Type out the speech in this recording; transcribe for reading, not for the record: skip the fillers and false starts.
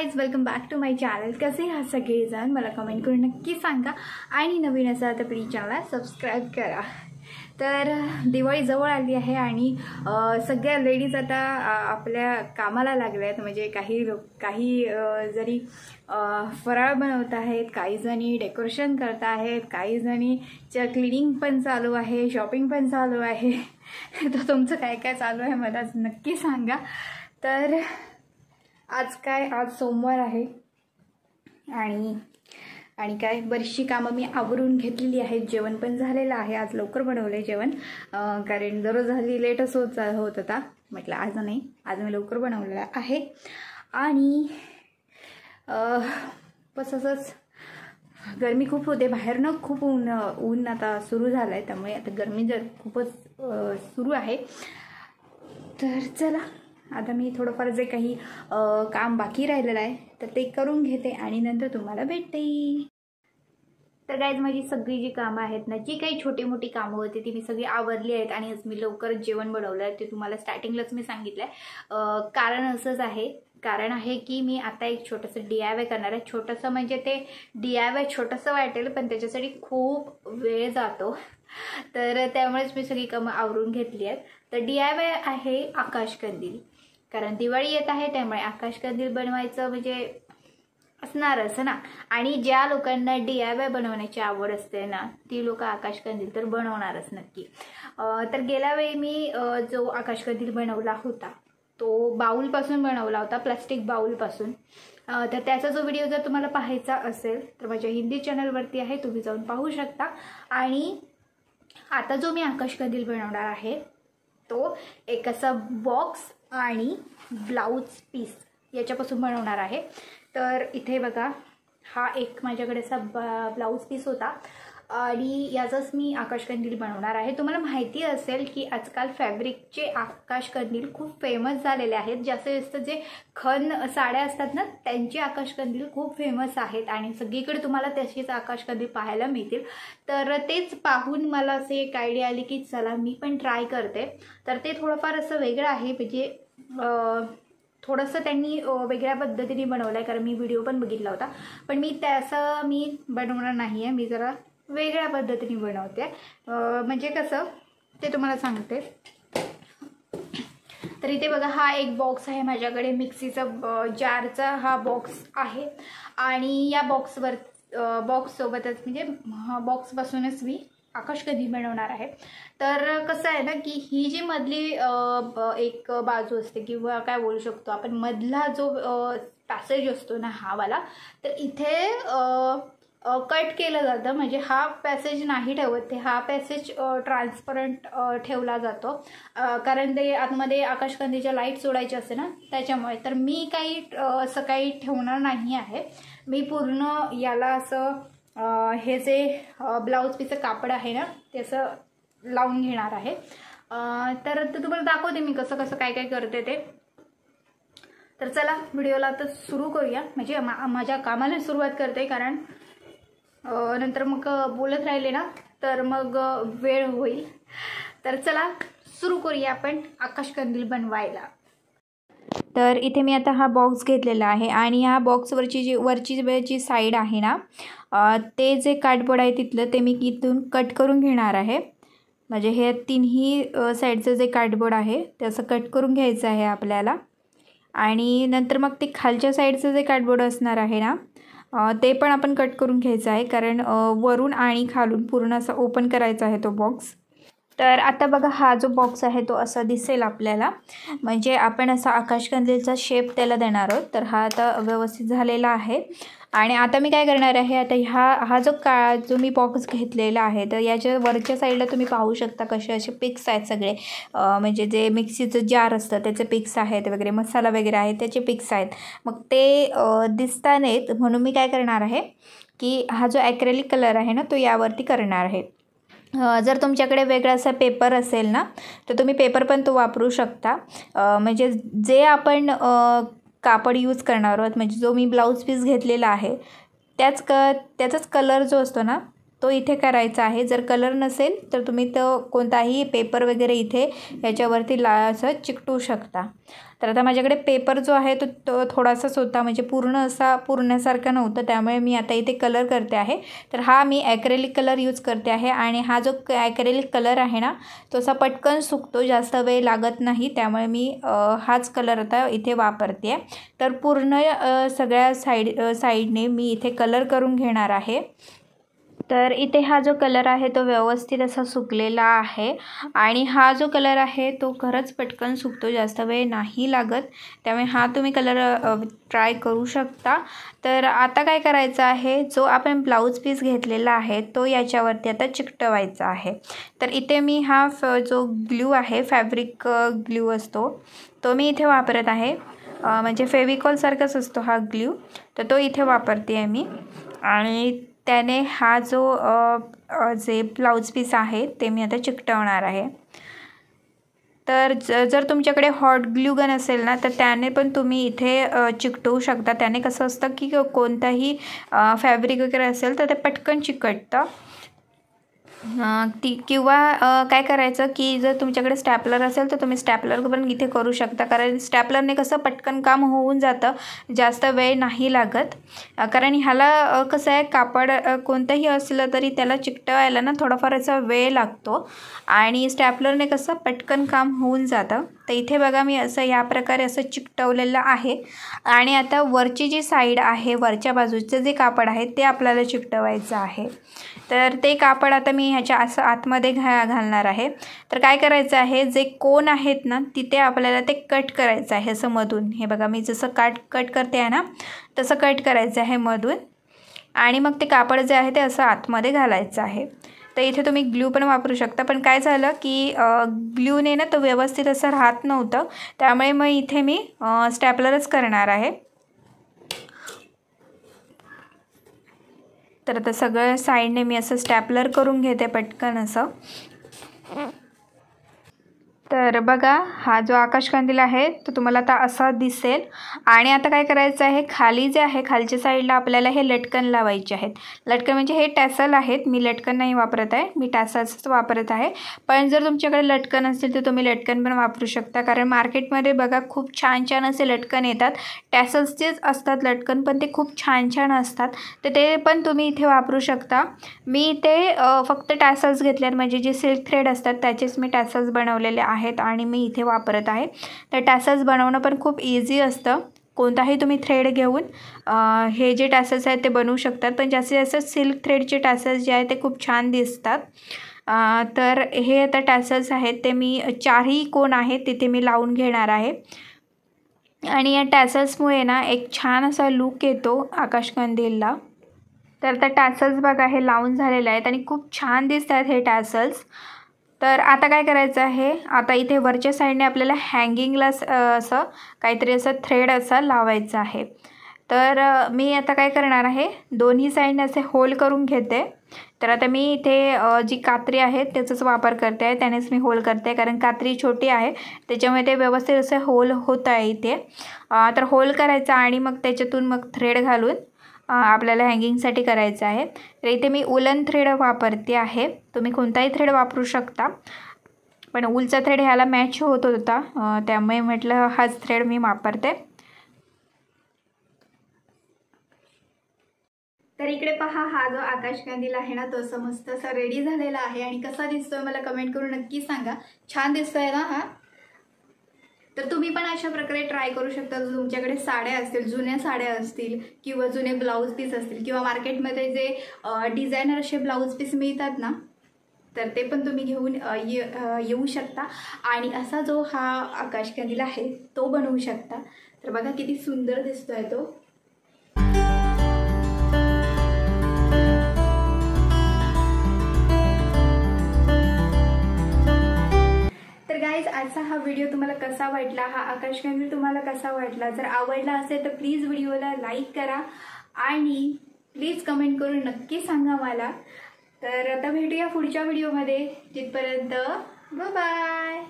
Guys welcome back to my channel. कसे हा सगळेजण मला कमेंट करून नक्की सांगा आणि नवीन असाल तर प्लीज चॅनलला सबस्क्राईब करा. तर दिवाळी जवळ आली आहे आणि सगळ्या लेडीज आता आपल्या कामाला लागल्या आहेत. म्हणजे काही लोक काही जरी फराळ बनवत आहेत, काही जणी डेकोरेशन करत आहेत, काही जणी क्लिनिंग पण चालू आहे, शॉपिंग पण चालू आहे. तर तुमचं काय काय चालू आहे मला नक्की सांगा. तर आज काय, आज सोमवार आहे आणि आणि काय बरीचशी कामं मी आवरून घेतलेली आहेत. जेवण पण झालेलं आहे, आज लवकर बनवले जेवण, कारण दररोज हल्ली लेटच होत होता. म्हटलं आज नाही, आज मी लवकर बनवलेलं आहे. आणि बस असंच गर्मी खूप होते, बाहेरनं खूप ऊन आता सुरू झालं आहे, त्यामुळे आता गर्मी जर खूपच सुरू आहे. तर चला आता मी थोडंफार जे काही काम बाकी राहिलेलं आहे तर ते करून घेते आणि नंतर तुम्हाला भेटते. तर गाईज माझी सगळी जी कामं आहेत ना, जी काही छोटी मोठी कामं होती ती मी सगळी आवरली आहेत आणि आज मी लवकर जेवण बनवलं आहे. ते तुम्हाला स्टार्टिंगलाच मी सांगितलं आहे. कारण असंच आहे की मी आता एक छोटंसं DIY करणार आहे. छोटंसं म्हणजे ते DIY छोटंसं वाटेल पण त्याच्यासाठी खूप वेळ जातो, तर त्यामुळेच मी सगळी कामं आवरून घेतली आहेत. तर DIY आहे आकाशकंदील, कारण दिवाळी येत आहे त्यामुळे आकाशकंदील बनवायचं म्हणजे असणारच ना. आणि ज्या लोकांना DIY बनवण्याची आवड असते ना ती लोक आकाशकंदील तर बनवणारच नक्की. तर गेल्या वेळी मी जो आकाशकंदील बनवला होता तो बाऊलपासून बनवला होता, प्लास्टिक बाऊलपासून. तर त्याचा जो व्हिडिओ जर तुम्हाला पाहायचा असेल तर माझ्या हिंदी चॅनलवरती आहे, तुम्ही जाऊन पाहू शकता. आणि आता जो मी आकाशकंदील बनवणार आहे तो एक असा बॉक्स आणि ब्लाउज पीस याच्यापासून बनवणार आहे. तर इथे बघा, हा एक माझ्याकडे असा ब्लाउज पीस होता आणि याचाच मी आकाशकंदील बनवणार आहे. तुम्हाला माहिती असेल की आजकाल फॅब्रिकचे आकाशकंदील खूप फेमस झालेले आहेत. जास्तीत जास्त जे खण साड्या असतात ना त्यांचे आकाशकंदील खूप फेमस आहेत आणि सगळीकडे तुम्हाला तशीच आकाशकंदील पाहायला मिळतील. तर तेच पाहून मला असं एक आयडिया आली की चला मी पण ट्राय करते. तर ते थोडंफार असं वेगळं आहे, म्हणजे थोडंसं त्यांनी वेगळ्या पद्धतीने बनवलं आहे, कारण मी व्हिडिओ पण बघितला होता. पण मी त्याचं मी बनवणार नाही आहे, मी जरा वेगळ्या पद्धतीने बनवते. म्हणजे कसं ते तुम्हाला सांगते. तर इथे बघा, हा एक बॉक्स आहे माझ्याकडे, मिक्सीचा जारचा हा बॉक्स आहे. आणि या बॉक्ससोबतच म्हणजे बॉक्सपासूनच मी आकाशकंदील बनवणार आहे. तर कसं आहे ना की ही जी मधली एक बाजू असते किंवा काय बोलू शकतो आपण, मधला जो पॅसेज असतो ना हा वाला, तर इथे कट केलं जातं. म्हणजे हा पॅसेज नाही ठेवत ते, हा पॅसेज ट्रान्सपरंट ठेवला जातो, कारण ते आतमध्ये आकाशकंदीलच्या लाईट सोडायची असते ना त्याच्यामुळे. तर मी काही असं काही ठेवणार नाही आहे. मी पूर्ण याला असं हे जे ब्लाऊज पीसचं कापड आहे ना त्याचं लावून घेणार आहे. तर तुम्हाला दाखवते मी कसं कसं काय काय करते ते. तर चला व्हिडिओला आता सुरू करूया, म्हणजे माझ्या कामाला सुरुवात करते, कारण नंतर मग बोलत राहिले ना तर मग वेळ होईल. तर चला सुरू करूया आपण आकाशकंदील बनवायला. तर इथे मी आता हा बॉक्स घेतलेला आहे आणि या बॉक्सवरची जी वरची साईड आहे ना ते जे कार्डबोर्ड आहे तिथलं ते मी इथून कट करून घेणार आहे. म्हणजे हे तिन्ही साईडचं जे कार्डबोर्ड आहे ते असं कट करून घ्यायचं आहे आपल्याला. आणि नंतर मग ते खालच्या साईडचं जे कार्डबोर्ड असणार आहे ना ते पण आपण कट करून घ्यायचं आहे, कारण वरून आणि खालून पूर्ण असा ओपन करायचा आहे तो बॉक्स. तर आता बघा, हा जो बॉक्स आहे तो असा दिसेल आपल्याला, म्हणजे आपण असा आकाशकंदीलचा शेप त्याला देणार आहोत. तर हा आता व्यवस्थित झालेला आहे. आणि आता मी काय करणार आहे, आता हा जो मी बॉक्स घेतलेला आहे तर याच्या वरच्या साईडला तुम्ही पाहू शकता कसे असे पिक्स आहेत सगळे, म्हणजे जे मिक्सीचं जार असतं त्याचे पिक्स आहेत वगैरे, मसाला वगैरे आहे त्याचे पिक्स आहेत. मग ते दिसता नाहीत म्हणून मी काय करणार आहे की हा जो ॲक्रेलिक कलर आहे ना तो यावरती करणार आहे. जर तुमच्याकडे वेगळा असा पेपर असेल ना तर तुम्ही पेपर पण तो वापरू शकता. म्हणजे जे आपण कापड यूज करणार आहोत, म्हणजे जो मी ब्लाऊज पीस घेतलेला आहे त्याचाच कलर जो असतो ना तो इथे करायचा आहे। जर कलर नसेल तर तुम्ही तो कोणताही पेपर वगैरे इथे याच्यावरती असं चिकटू शकता। तर आता माझ्याकडे पेपर जो आहे तो थोडासाच होता, म्हणजे पूर्ण असा पुरण्यासारखा नव्हता, त्यामुळे मी आता इथे कलर करते आहे। तर हा मी ॲक्रेलिक कलर यूज करते आहे आणि हा जो ॲक्रेलिक कलर आहे ना तो असा पटकन सुकतो, जास्त वेळ लागत नाही, त्यामुळे मी हाच कलर आता इथे वापरते आहे। तर पूर्ण सगळ्या साईडने मी इथे कलर करून घेणार आहे। तर इथे हा जो कलर आहे तो व्यवस्थित असा सुकलेला आहे आणि हा जो कलर आहे तो खरंच पटकन सुकतो, जास्त वेळ नाही लागत, त्यामुळे हा तुम्ही कलर ट्राय करू शकता। तर आता काय करायचं आहे, जो आपण ब्लाउज पीस घेतलेला आहे तो याच्यावरती आता चिकटवायचा आहे। तर इथे मी हा जो ग्लू आहे, फॅब्रिक ग्लू असतो तो मी इथे वापरत आहे, म्हणजे फेविकॉलसारखाच असतो हा ग्लू, तर तो इथे वापरते आहे मी। आणि त्याने हा जो जे ब्लाउज पीस आहे ते मी आता चिकटवणार आहे। तर जर तुमच्याकडे हॉट ग्लू गन असेल ना तर त्याने पण तुम्ही इथे चिकटवू शकता। त्याने कसं असतं की कोणताही फॅब्रिक वगैरे असेल तर ते पटकन चिकटतं। ती किंवा काय करायचं की जर तुमच्याकडे स्टॅपलर असेल तर तुम्ही स्टॅपलर पण इथे करू शकता, कारण स्टॅपलरने कसं पटकन काम होऊन जातं, जास्त वेळ नाही लागत। कारण ह्याला कसं आहे, कापड कोणतंही असलं तरी त्याला चिकटवायला ना थोडाफार असा वेळ लागतो आणि स्टॅपलरने कसं पटकन काम होऊन जातं। तर इथे बघा मी असं या प्रकारे असं चिकटवलेलं आहे आणि आता वरची जी साईड आहे, वरच्या बाजूचं जे कापड आहे ते आपल्याला चिकटवायचं आहे। तर ते कापड आता मी ह्याच्या असं आतमध्ये घालणार आहे। तर काय करायचं आहे, जे कोण आहेत ना तिथे आपल्याला ते कट करायचं आहे असं मधून। हे बघा मी जसं कट करते आहे ना तसं कट करायचं आहे मधून आणि मग ते कापड जे आहे ते असं आतमध्ये घालायचं आहे। तर इथे तुम्ही ग्लू पण वापरू शकता, पण काय झालं की ग्लूने ना तो व्यवस्थित असं राहत नव्हतं, त्यामुळे मग इथे मी स्टॅपलरच करणार आहे। तर आता सगळ्या साईडने मी असं स्टॅपलर करून घेते पटकन असं। तर बघा हा जो आकाशकंदील आहे तो तुम्हाला आता असा दिसेल आणि आता काय करायचं आहे, खाली जे आहे खालच्या साईडला आपल्याला हे लटकन लावायचे आहेत। लटकन म्हणजे हे टॅसल आहेत, मी लटकन नाही वापरत आहे, मी टॅसल्सच वापरत आहे। पण जर तुमच्याकडे लटकन असेल तर तुम्ही लटकन पण वापरू शकता, कारण मार्केटमध्ये बघा खूप छान छान असे लटकन येतात, टॅसल्सचेच असतात लटकन, पण ते खूप छान छान असतात, तर ते पण तुम्ही इथे वापरू शकता। मी ते फक्त टॅसल्स घेतल्यात, म्हणजे जे सिल्क थ्रेड असतात त्याचेच मी टॅसल्स बनवलेले आहे आणि मी इथे वापरत आहे। तर टॅसल्स बनवणं पण खूप इझी असतं, कोणताही तुम्ही थ्रेड घेऊन हे जे टॅसल्स आहेत ते बनवू शकतात, पण जास्तीत जास्त सिल्क थ्रेडचे टॅसल्स जे आहेत ते खूप छान दिसतात। तर हे आता टॅसल्स आहेत ते मी चारही कोण आहेत तिथे मी लावून घेणार आहे आणि या टॅसल्समुळे ना एक छान असा लूक येतो आकाशकंदीलला। तर आता टॅसल्स बघा हे लावून झालेले आहेत आणि खूप छान दिसतात हे टॅसल्स। तर आता काय करायचं आहे, आता इथे वरच्या साईडने आपल्याला हँगिंगला असं काहीतरी असं थ्रेड असा लावायचा आहे। तर मी आता काय करणार आहे, दोन्ही साईडने असे होल करून घेते। तर आता मी इथे जी कात्री आहे त्याचाच वापर करते आहे, त्यानेच मी होल करते आहे, कारण कात्री छोटी आहे त्याच्यामुळे ते व्यवस्थित असे होल होत आहे इथे। तर होल करायचा आणि मग त्याच्यातून मग थ्रेड घालून आपल्याला हँगिंगसाठी करायचं आहे। तर इथे मी उलन थ्रेड वापरते आहे, तुम्ही कोणताही थ्रेड वापरू शकता, पण उलचा थ्रेड ह्याला मॅच होत होता त्यामुळे म्हटलं हाच थ्रेड मी वापरते। तर इकडे पहा हा जो आकाशकंदील आहे ना तो मस्त असा रेडी झालेला आहे आणि कसा दिसतोय मला कमेंट करून नक्की सांगा। छान दिसतोय ना हा, तर तुम्ही पण अशा प्रकारे ट्राय करू शकता। जर तुमच्याकडे साड्या असतील, जुन्या साड्या असतील किंवा जुने ब्लाऊज पीस असतील किंवा मार्केटमध्ये जे डिझायनर असे ब्लाऊज पीस मिळतात ना तर ते पण तुम्ही घेऊन येऊ शकता आणि असा जो हा आकाशकंदील आहे तो बनवू शकता। तर बघा किती सुंदर दिसतोय तो। आजचा हा व्हिडिओ तुम्हाला कसा वाटला, हा आकाशकंदील तुम्हाला कसा वाटला, जर आवडला असेल तर प्लीज व्हिडिओला लाईक करा आणि प्लीज कमेंट करून नक्की सांगा मला। तर आता भेटूया पुढच्या व्हिडिओमध्ये, तिथपर्यंत बाय बाय।